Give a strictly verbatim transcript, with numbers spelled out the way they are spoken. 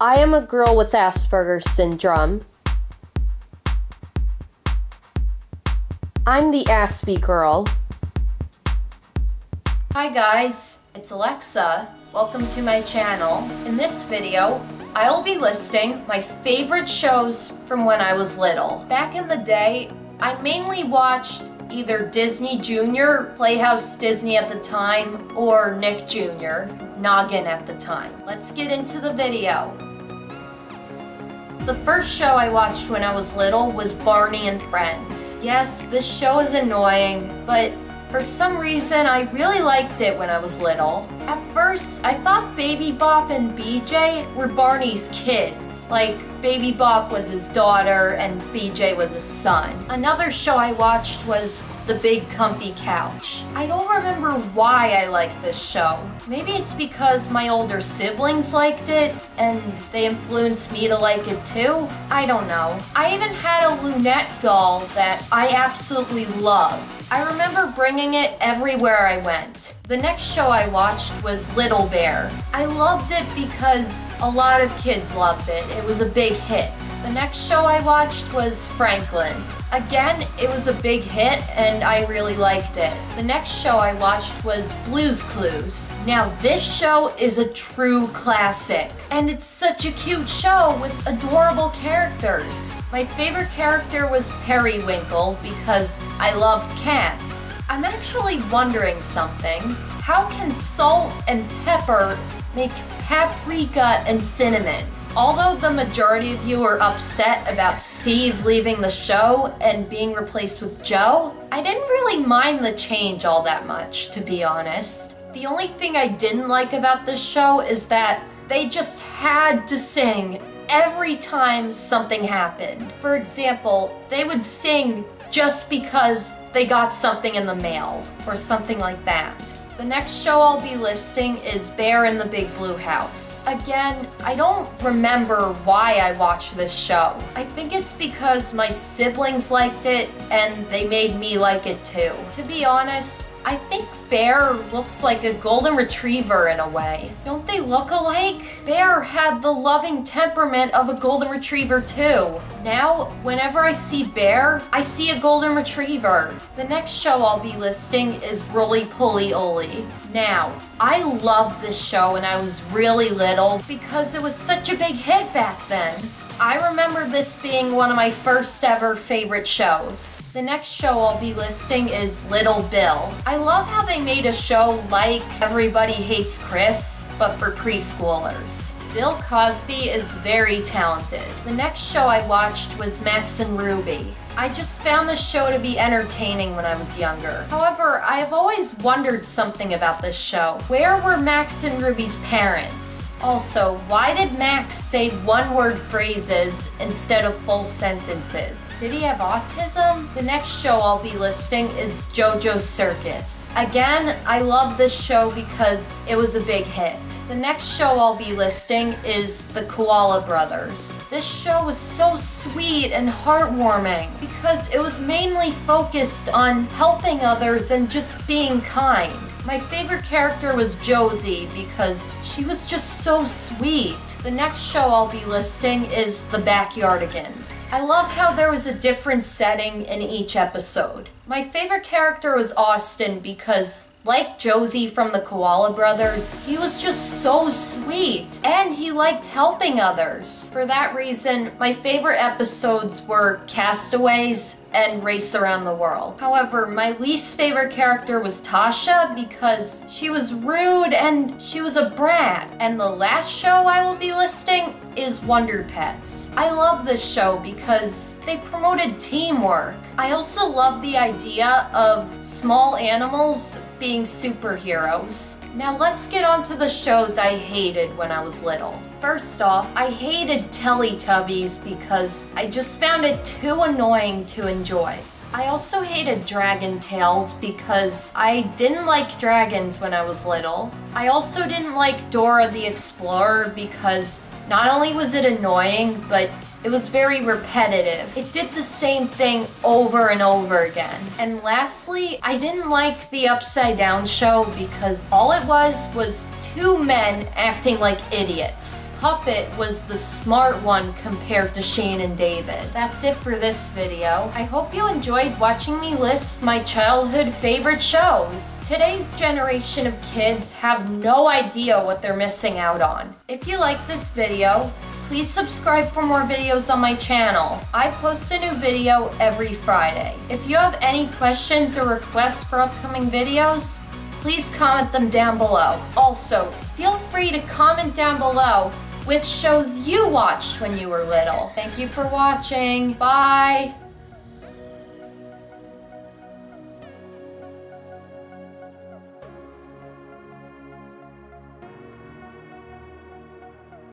I am a girl with Asperger's Syndrome. I'm the Aspie girl. Hi guys, it's Alexa. Welcome to my channel. In this video, I'll be listing my favorite shows from when I was little. Back in the day, I mainly watched either Disney Junior, Playhouse Disney at the time, or Nick Junior, Noggin at the time. Let's get into the video. The first show I watched when I was little was Barney and Friends. Yes, this show is annoying, but for some reason I really liked it when I was little. At first, I thought Baby Bop and B J were Barney's kids. Like, Baby Bop was his daughter and B J was his son. Another show I watched was The Big Comfy Couch. I don't remember why I liked this show. Maybe it's because my older siblings liked it and they influenced me to like it too. I don't know. I even had a Lunette doll that I absolutely loved. I remember bringing it everywhere I went. The next show I watched was Little Bear. I loved it because a lot of kids loved it. It was a big hit. The next show I watched was Franklin. Again, it was a big hit and I really liked it. The next show I watched was Blue's Clues. Now this show is a true classic and it's such a cute show with adorable characters. My favorite character was Periwinkle because I loved cats. I'm actually wondering something. How can salt and pepper make paprika and cinnamon? Although the majority of you are upset about Steve leaving the show and being replaced with Joe, I didn't really mind the change all that much, to be honest. The only thing I didn't like about this show is that they just had to sing every time something happened. For example, they would sing just because they got something in the mail, or something like that. The next show I'll be listing is Bear in the Big Blue House. Again, I don't remember why I watched this show. I think it's because my siblings liked it and they made me like it too. To be honest, I think Bear looks like a golden retriever in a way. Don't they look alike? Bear had the loving temperament of a golden retriever too. Now, whenever I see Bear, I see a golden retriever. The next show I'll be listing is Rolie Polie Olie. Now, I loved this show when I was really little because it was such a big hit back then. I remember this being one of my first ever favorite shows. The next show I'll be listing is Little Bill. I love how they made a show like Everybody Hates Chris, but for preschoolers. Bill Cosby is very talented. The next show I watched was Max and Ruby. I just found this show to be entertaining when I was younger. However, I have always wondered something about this show. Where were Max and Ruby's parents? Also, why did Max say one-word phrases instead of full sentences? Did he have autism? The next show I'll be listing is JoJo's Circus. Again, I love this show because it was a big hit. The next show I'll be listing is The Koala Brothers. This show was so sweet and heartwarming because it was mainly focused on helping others and just being kind. My favorite character was Josie because she was just so sweet. The next show I'll be listing is The Backyardigans. I love how there was a different setting in each episode. My favorite character was Austin because, like Josie from the Koala Brothers, he was just so sweet and he liked helping others. For that reason, my favorite episodes were Castaways and Race Around the World. However, my least favorite character was Tasha because she was rude and she was a brat. And the last show I will be listing is Wonder Pets. I love this show because they promoted teamwork. I also love the idea of small animals being superheroes. Now let's get on to the shows I hated when I was little. First off, I hated Teletubbies because I just found it too annoying to enjoy. I also hated Dragon Tales because I didn't like dragons when I was little. I also didn't like Dora the Explorer because Not only was it annoying, but it was very repetitive. It did the same thing over and over again. And lastly, I didn't like the Upside Down show because all it was was two men acting like idiots. Puppet was the smart one compared to Shane and David. That's it for this video. I hope you enjoyed watching me list my childhood favorite shows. Today's generation of kids have no idea what they're missing out on. If you like this video, please subscribe for more videos on my channel. I post a new video every Friday. If you have any questions or requests for upcoming videos, please comment them down below. Also, feel free to comment down below which shows you watched when you were little. Thank you for watching. Bye!